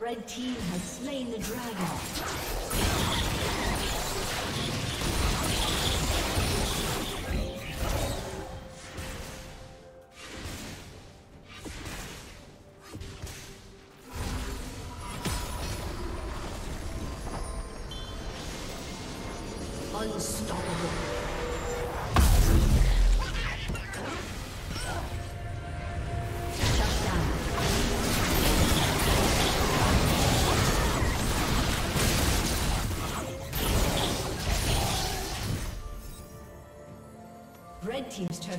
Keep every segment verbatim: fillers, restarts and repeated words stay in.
The red team has slain the dragon. Red team's turret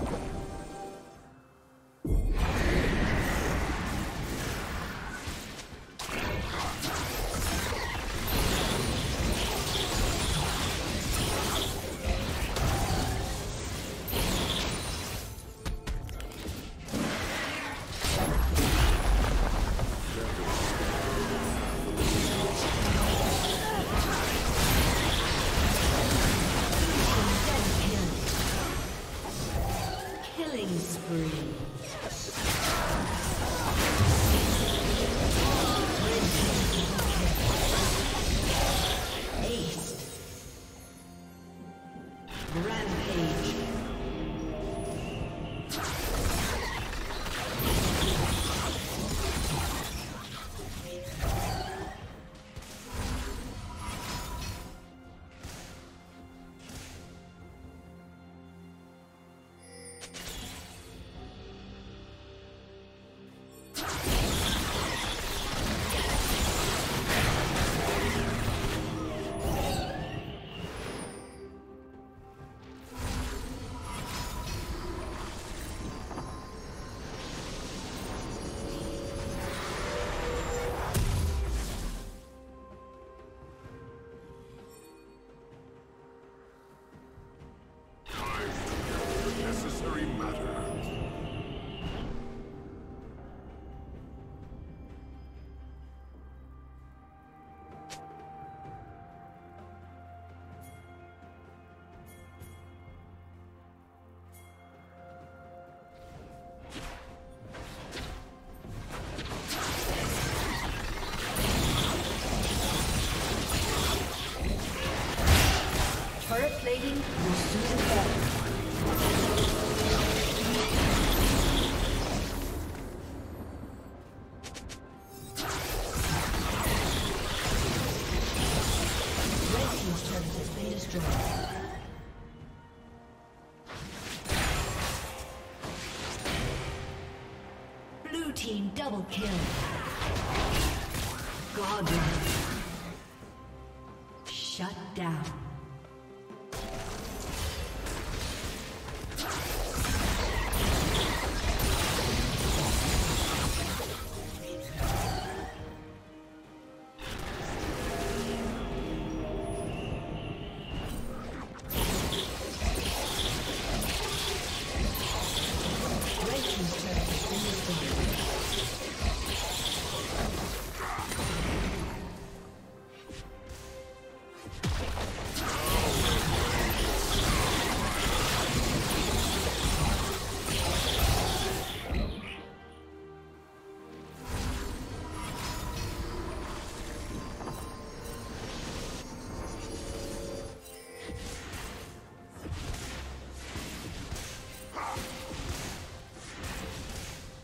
You spree. Double kill. Godlike. Shut down.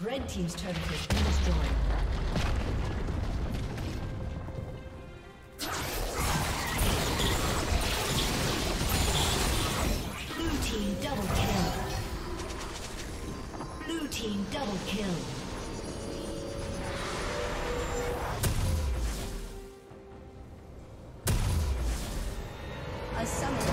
Red team's turret has been destroyed. A summit.